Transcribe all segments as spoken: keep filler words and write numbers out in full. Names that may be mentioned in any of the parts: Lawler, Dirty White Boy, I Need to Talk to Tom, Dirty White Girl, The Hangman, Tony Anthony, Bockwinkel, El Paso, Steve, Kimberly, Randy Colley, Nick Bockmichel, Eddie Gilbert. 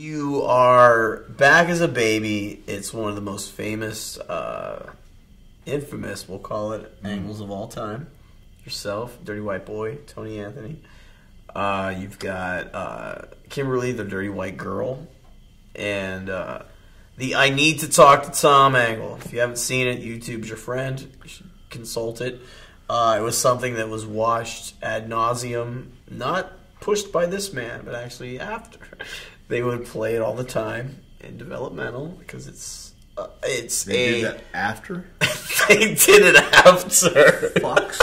You are back as a baby. It's one of the most famous, uh, infamous, we'll call it, angles of all time. Yourself, Dirty White Boy, Tony Anthony. Uh, you've got uh, Kimberly, the Dirty White Girl. And uh, the I Need to Talk to Tom angle. If you haven't seen it, YouTube's your friend. You should consult it. Uh, it was something that was watched ad nauseum. Not pushed by this man, but actually after. They would play it all the time in developmental because it's uh, it's they a. They did that after. They did it after. Fucks.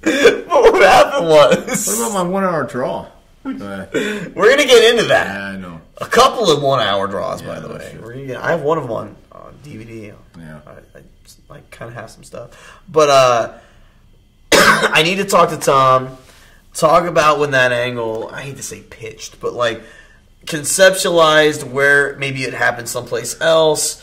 But what happened was. What about my one-hour draw? Uh, We're gonna get into that. Yeah, I know. A couple of one-hour draws, yeah, by the way. We're gonna get, I have one of one on D V D. Yeah. I, I, I kind of have some stuff, but uh, I need to talk to Tom. Talk about when that angle, I hate to say pitched, but like conceptualized where maybe it happened someplace else.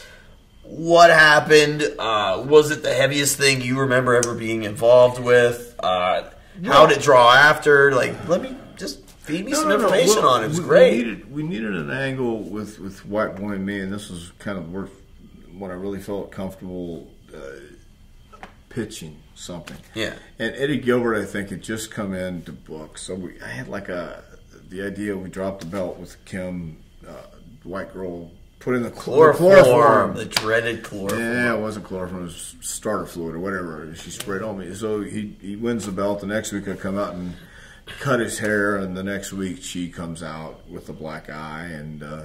What happened? Uh, was it the heaviest thing you remember ever being involved with? Uh, no. How did it draw after? Like, let me just feed me no, some no, information no. Well, on it. It was we, great. We needed, we needed an angle with, with White Boy and me, and this was kind of where, when I really felt comfortable uh, pitching something. Yeah. And Eddie Gilbert, I think, had just come in to book. So we, I had like a, the idea we dropped the belt with Kim, uh, the White Girl, put in the chloroform. The, chloroform. the dreaded chloroform. Yeah, it wasn't chloroform. It was starter fluid or whatever. She sprayed on me. So he, he wins the belt. The next week I come out and cut his hair. And the next week she comes out with a black eye. And uh,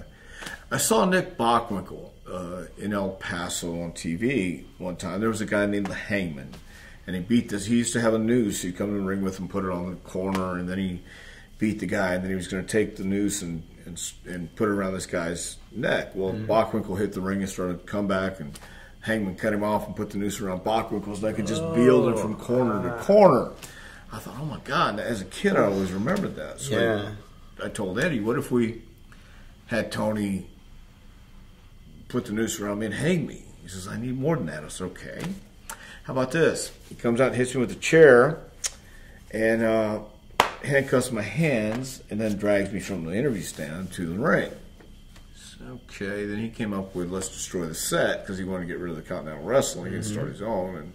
I saw Nick Bockmichel uh, in El Paso on T V one time. There was a guy named The Hangman. And he beat this. He used to have a noose. He'd come in the ring with him, put it on the corner, and then he beat the guy. And then he was going to take the noose and, and and put it around this guy's neck. Well, mm-hmm. Bockwinkel hit the ring and started to come back, and Hangman cut him off and put the noose around Bockwinkel's neck and just oh, peeled him from corner God. to corner. I thought, oh my God! Now, as a kid, I always remembered that. So yeah. I told Eddie, what if we had Tony put the noose around me and hang me? He says, I need more than that. I said, okay. How about this? He comes out and hits me with a chair and uh, handcuffs my hands and then drags me from the interview stand to the ring. So, okay, then he came up with let's destroy the set because he wanted to get rid of the Continental Wrestling and mm-hmm. start his own. And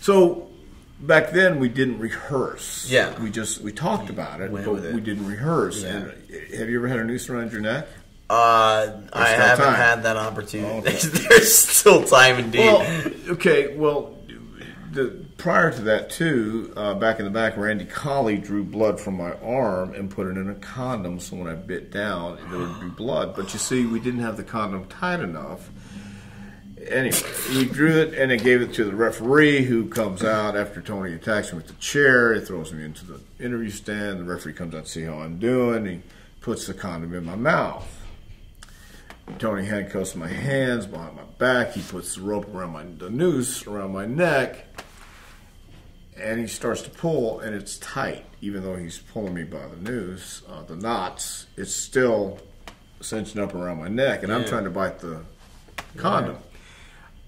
so back then we didn't rehearse. Yeah. We just we talked we about it, but it. we didn't rehearse. Yeah. And have you ever had a noose around your neck? Uh, I haven't time. had that opportunity. Oh, okay. There's still time indeed. Well, okay, well... The, prior to that, too, uh, back in the back, Randy Colley drew blood from my arm and put it in a condom. So when I bit down, there would be blood. But you see, we didn't have the condom tight enough. Anyway, we drew it and I gave it to the referee, who comes out after Tony attacks me with the chair. He throws me into the interview stand. The referee comes out to see how I'm doing. He puts the condom in my mouth. Tony handcuffs my hands behind my back. He puts the rope around my the noose around my neck, and he starts to pull, and it's tight. Even though he's pulling me by the noose, uh, the knots, it's still cinching up around my neck, and yeah. I'm trying to bite the condom.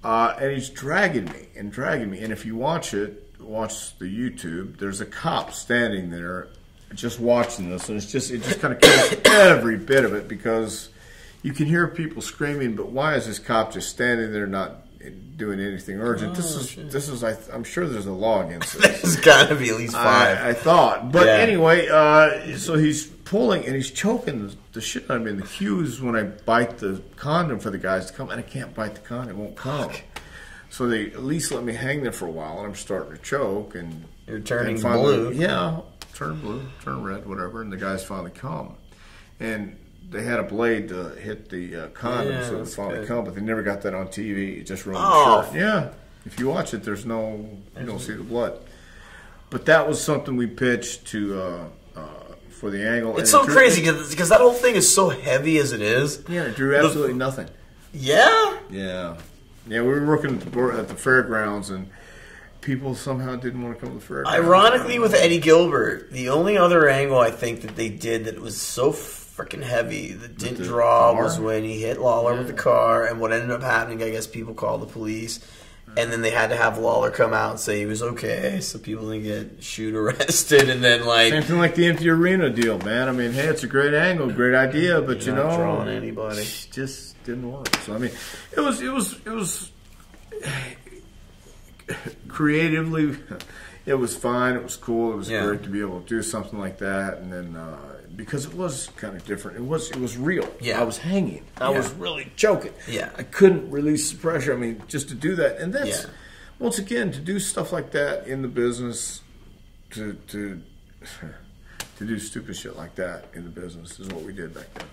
Yeah. Uh, and he's dragging me and dragging me. And if you watch it, watch the YouTube. There's a cop standing there, just watching this, and it's just it just kind of kills every bit of it because. You can hear people screaming, but why is this cop just standing there not doing anything urgent? Oh, this is, shit. this is. I, I'm sure there's a law against this. There's got to be at least five. I, I thought, but yeah. anyway, uh, so he's pulling and he's choking the, the shit out of me. And the cue is when I bite the condom for the guys to come, and I can't bite the condom; it won't come. Fuck. So they at least let me hang there for a while, and I'm starting to choke, and you're turning and finally, blue. Yeah, turn blue, turn red, whatever, and the guys finally come, and. They had a blade to hit the uh, condom, yeah, so it finally come, but they never got that on T V. It just ruined oh. the shirt. Yeah, if you watch it, there's no, you don't see the blood. But that was something we pitched to uh, uh, for the angle. It's and so it drew, crazy because that whole thing is so heavy as it is. Yeah, it drew absolutely the, nothing. Yeah. Yeah, yeah. We were working at the fairgrounds and. People somehow didn't want to come to the fairgrounds. Ironically, with Eddie Gilbert, the only other angle I think that they did that was so freaking heavy that didn't the draw car? was when he hit Lawler yeah. with the car, and what ended up happening, I guess people called the police. And then they had to have Lawler come out and say he was okay, so people didn't get shoot arrested. And then like same thing like the empty arena deal, man. I mean, hey, it's a great angle, great idea, but you're you know, drawing anybody, it just didn't work. So I mean, it was it was it was creatively, it was fine. It was cool. It was yeah. great to be able to do something like that. And then uh, because it was kind of different, it was it was real. Yeah, I was hanging. I yeah. was really choking. Yeah, I couldn't release the pressure. I mean, just to do that, and that's yeah. once again to do stuff like that in the business, to to to do stupid shit like that in the business is what we did back then.